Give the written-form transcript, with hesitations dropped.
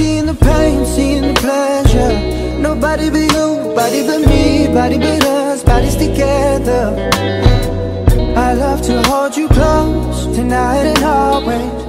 Seeing the pain, seeing the pleasure. Nobody but you, body but me, body but us, bodies together. I love to hold you close, tonight and always.